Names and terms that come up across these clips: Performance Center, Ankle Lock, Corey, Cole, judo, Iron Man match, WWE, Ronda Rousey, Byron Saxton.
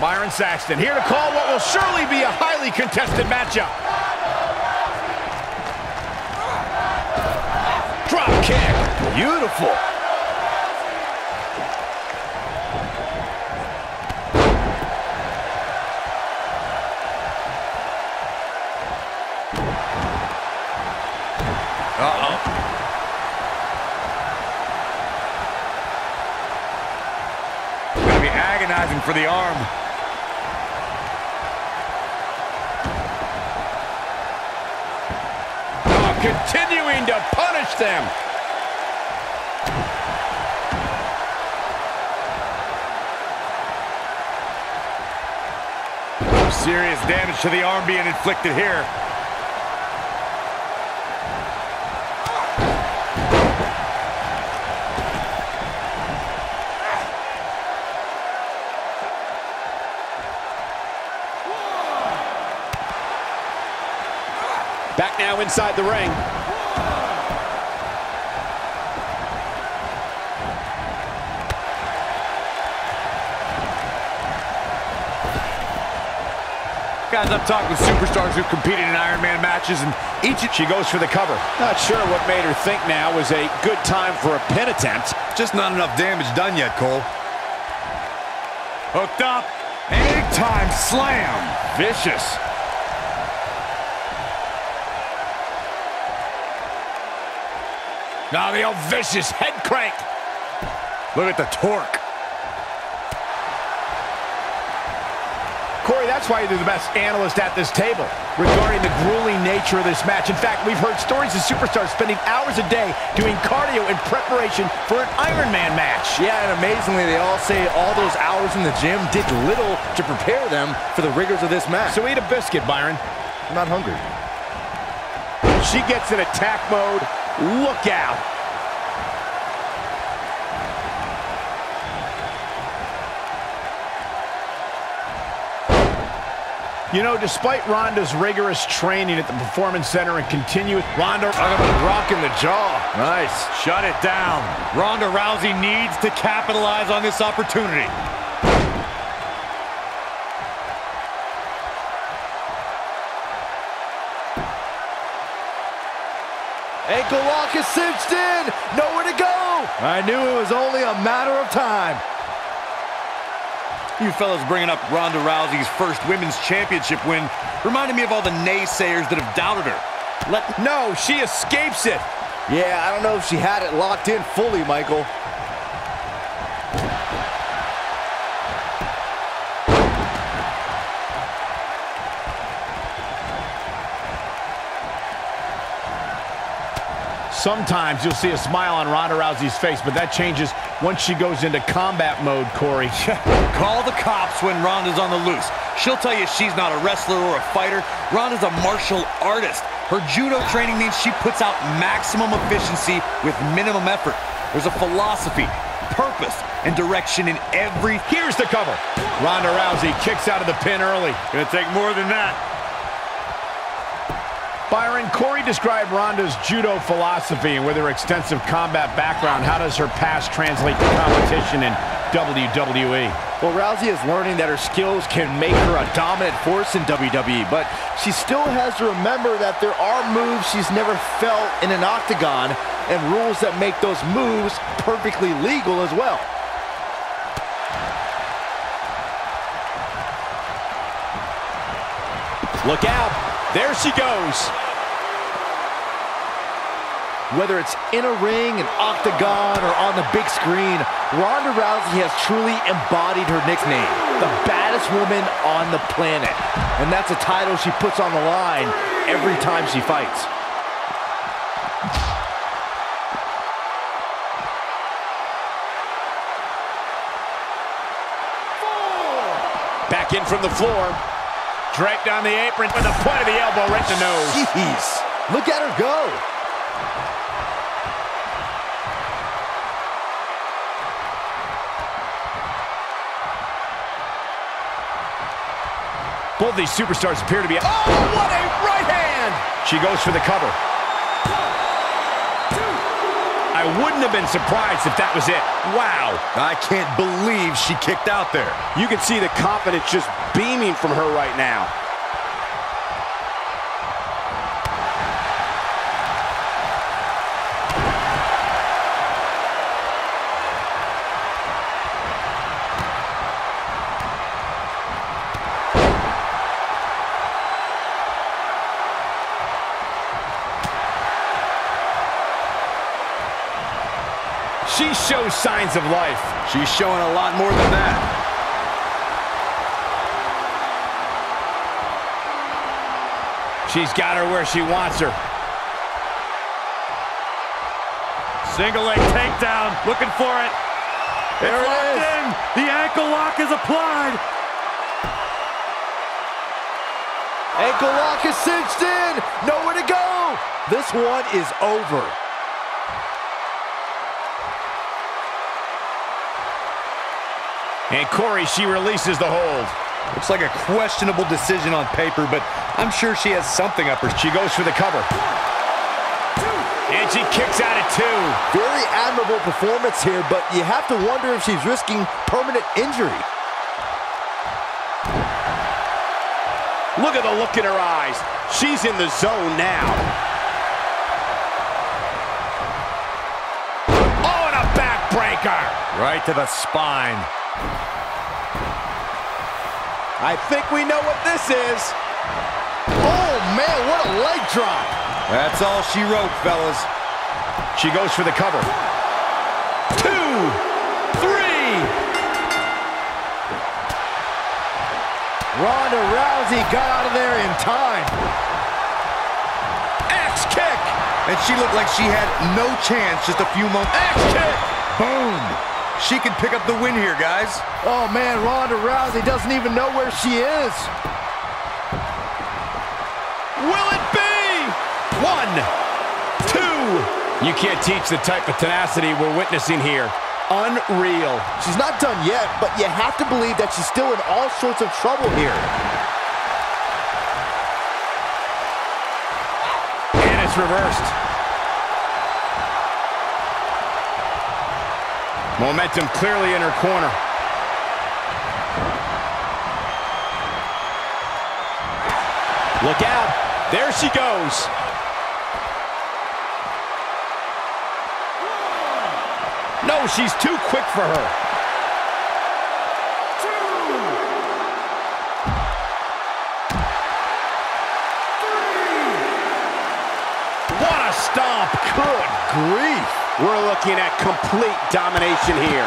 Byron Saxton here to call what will surely be a highly contested matchup. Drop kick. Beautiful. Uh-oh. Gonna be agonizing for the arm. Continuing to punish them. Serious damage to the arm being inflicted here. Back now inside the ring. Guys, I've talked with superstars who've competed in Iron Man matches, and she goes for the cover. Not sure what made her think now was a good time for a pin attempt. Just not enough damage done yet, Cole. Hooked up. Big time slam. Vicious. Now the old vicious head crank. Look at the torque. Corey, that's why you're the best analyst at this table regarding the grueling nature of this match. In fact, we've heard stories of superstars spending hours a day doing cardio in preparation for an Iron Man match. Yeah, and amazingly, they all say all those hours in the gym did little to prepare them for the rigors of this match. So eat a biscuit, Byron. I'm not hungry. She gets in attack mode. Look out. You know, despite Ronda's rigorous training at the Performance Center and continuous... Ronda... rock in the jaw. Nice. Shut it down. Ronda Rousey needs to capitalize on this opportunity. Ankle Lock is cinched in. Nowhere to go. I knew it was only a matter of time. You fellas bringing up Ronda Rousey's first women's championship win reminded me of all the naysayers that have doubted her. No, she escapes it. Yeah, I don't know if she had it locked in fully, Michael. Sometimes you'll see a smile on Ronda Rousey's face, but that changes once she goes into combat mode, Corey. Call the cops when Ronda's on the loose. She'll tell you she's not a wrestler or a fighter. Ronda's a martial artist. Her judo training means she puts out maximum efficiency with minimum effort. There's a philosophy, purpose, and direction in every... Here's the cover. Ronda Rousey kicks out of the pin early. Gonna take more than that. Byron, Corey described Ronda's judo philosophy, and with her extensive combat background, how does her past translate to competition in WWE? Well, Rousey is learning that her skills can make her a dominant force in WWE, but she still has to remember that there are moves she's never felt in an octagon, and rules that make those moves perfectly legal as well. Look out. There she goes. Whether it's in a ring, an octagon, or on the big screen, Ronda Rousey has truly embodied her nickname, the baddest woman on the planet. And that's a title she puts on the line every time she fights. Back in from the floor. Draped on the apron with the point of the elbow right to the nose. Jeez, look at her go. Both these superstars appear to be... Oh, what a right hand! She goes for the cover. One, two, I wouldn't have been surprised if that was it. Wow. I can't believe she kicked out there. You can see the confidence just beaming from her right now. She shows signs of life. She's showing a lot more than that. She's got her where she wants her. Single leg takedown, looking for it. There it is. In. The ankle lock is applied. Ankle lock is cinched in. Nowhere to go. This one is over. And Corey, she releases the hold. Looks like a questionable decision on paper, but I'm sure she has something up her. She goes for the cover. And she kicks out at two. Very admirable performance here, but you have to wonder if she's risking permanent injury. Look at the look in her eyes. She's in the zone now. Oh, and a backbreaker. Right to the spine. I think we know what this is. Oh, man, what a leg drop. That's all she wrote, fellas. She goes for the cover. 2, 3. Ronda Rousey got out of there in time. Axe kick. And she looked like she had no chance just a few moments. Axe kick. Boom. She can pick up the win here, guys. Oh, man, Ronda Rousey doesn't even know where she is. Will it be? 1, 2. You can't teach the type of tenacity we're witnessing here. Unreal. She's not done yet, but you have to believe that she's still in all sorts of trouble here. And it's reversed. Momentum clearly in her corner. Look out. There she goes. No, she's too quick for her. 2. 3. What a stomp. Good grief. We're looking at complete domination here. 4.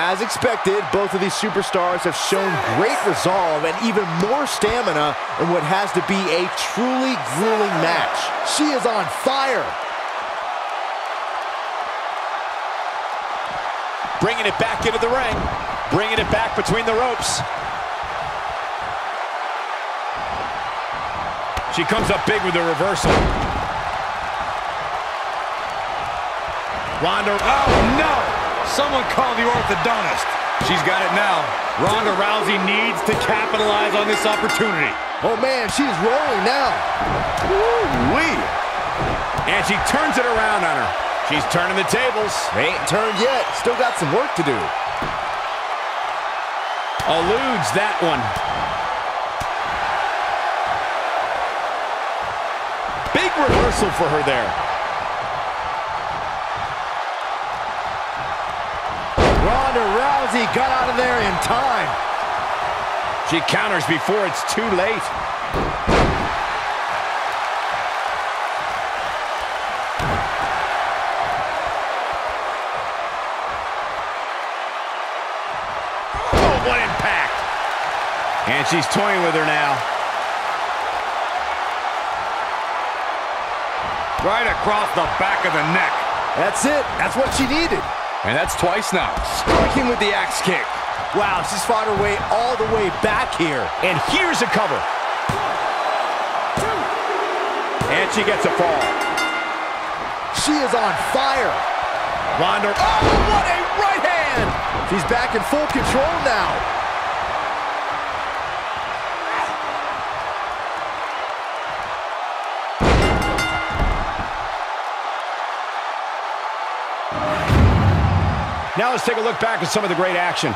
5. As expected, both of these superstars have shown great resolve and even more stamina in what has to be a truly grueling match. She is on fire. Bringing it back into the ring. Bringing it back between the ropes. She comes up big with a reversal. Ronda, oh no! Someone call the orthodontist. She's got it now. Ronda Rousey needs to capitalize on this opportunity. Oh man, she's rolling now. Woo-wee. And she turns it around on her. She's turning the tables. They ain't turned yet. Still got some work to do. Eludes that one. Big reversal for her there. Ronda Rousey got out of there in time. She counters before it's too late. And she's toying with her now. Right across the back of the neck. That's it. That's what she needed. And that's twice now. Striking with the axe kick. Wow, she's fought her way all the way back here. And here's a cover. 1, 2. And she gets a fall. She is on fire. Ronda. Oh, what a right hand! She's back in full control now. Now let's take a look back at some of the great action.